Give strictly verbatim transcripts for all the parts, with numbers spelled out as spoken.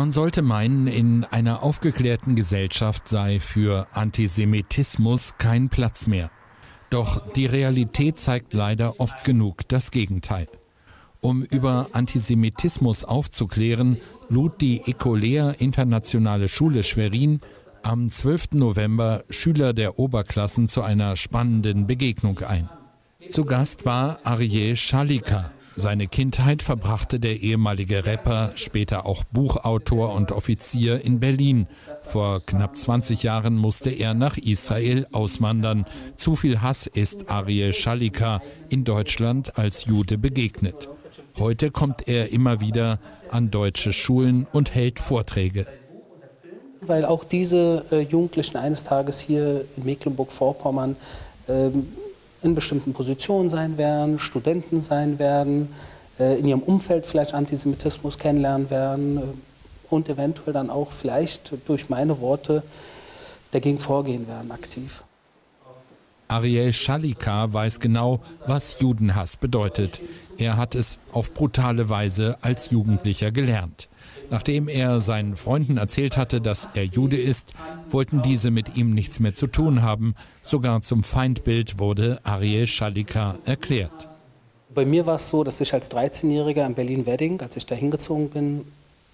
Man sollte meinen, in einer aufgeklärten Gesellschaft sei für Antisemitismus kein Platz mehr. Doch die Realität zeigt leider oft genug das Gegenteil. Um über Antisemitismus aufzuklären, lud die Ecolea Internationale Schule Schwerin am zwölften November Schüler der Oberklassen zu einer spannenden Begegnung ein. Zu Gast war Arye Shalicar. Seine Kindheit verbrachte der ehemalige Rapper, später auch Buchautor und Offizier in Berlin. Vor knapp zwanzig Jahren musste er nach Israel auswandern. Zu viel Hass ist Arye Shalicar in Deutschland als Jude begegnet. Heute kommt er immer wieder an deutsche Schulen und hält Vorträge. Weil auch diese Jugendlichen eines Tages hier in Mecklenburg-Vorpommern ähm, in bestimmten Positionen sein werden, Studenten sein werden, in ihrem Umfeld vielleicht Antisemitismus kennenlernen werden und eventuell dann auch vielleicht durch meine Worte dagegen vorgehen werden, aktiv. Arye Shalicar weiß genau, was Judenhass bedeutet. Er hat es auf brutale Weise als Jugendlicher gelernt. Nachdem er seinen Freunden erzählt hatte, dass er Jude ist, wollten diese mit ihm nichts mehr zu tun haben. Sogar zum Feindbild wurde Arye Shalicar erklärt. Bei mir war es so, dass ich als dreizehnjähriger in Berlin Wedding, als ich da hingezogen bin,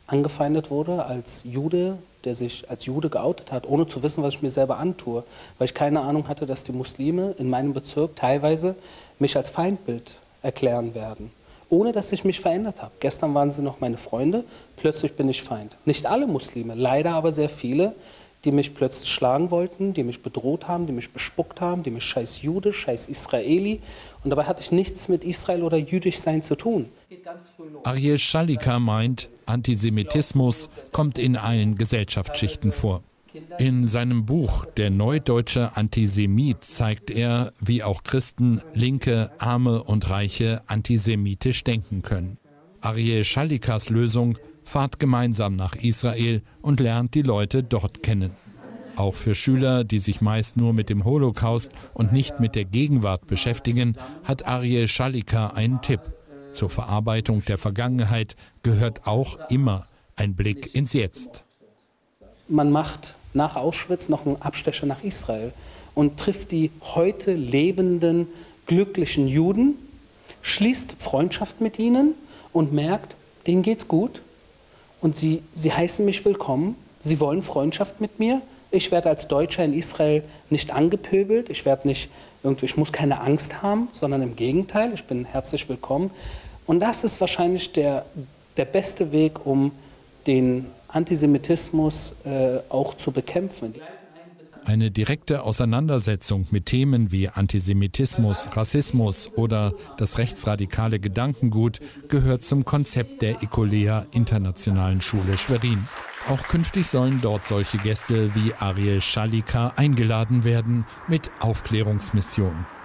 angefeindet wurde als Jude, der sich als Jude geoutet hat, ohne zu wissen, was ich mir selber antue, weil ich keine Ahnung hatte, dass die Muslime in meinem Bezirk teilweise mich als Feindbild erklären werden, ohne dass ich mich verändert habe. Gestern waren sie noch meine Freunde, plötzlich bin ich Feind. Nicht alle Muslime, leider aber sehr viele, die mich plötzlich schlagen wollten, die mich bedroht haben, die mich bespuckt haben, die mich scheiß Jude, scheiß Israeli. Und dabei hatte ich nichts mit Israel oder Jüdischsein zu tun. Arye Shalicar meint, Antisemitismus kommt in allen Gesellschaftsschichten vor. In seinem Buch Der neudeutsche Antisemit zeigt er, wie auch Christen, Linke, Arme und Reiche antisemitisch denken können. Arye Shalikars Lösung: Fahrt gemeinsam nach Israel und lernt die Leute dort kennen. Auch für Schüler, die sich meist nur mit dem Holocaust und nicht mit der Gegenwart beschäftigen, hat Arye Shalicar einen Tipp. Zur Verarbeitung der Vergangenheit gehört auch immer ein Blick ins Jetzt. Man macht nach Auschwitz noch einen Abstecher nach Israel und trifft die heute lebenden, glücklichen Juden, schließt Freundschaft mit ihnen und merkt, denen geht's gut. Und sie, sie heißen mich willkommen, sie wollen Freundschaft mit mir. Ich werde als Deutscher in Israel nicht angepöbelt, ich, werde nicht irgendwie, ich muss keine Angst haben, sondern im Gegenteil, ich bin herzlich willkommen. Und das ist wahrscheinlich der, der beste Weg, um den Antisemitismus äh, auch zu bekämpfen. Eine direkte Auseinandersetzung mit Themen wie Antisemitismus, Rassismus oder das rechtsradikale Gedankengut gehört zum Konzept der Ecolea Internationalen Schule Schwerin. Auch künftig sollen dort solche Gäste wie Arye Shalicar eingeladen werden mit Aufklärungsmissionen.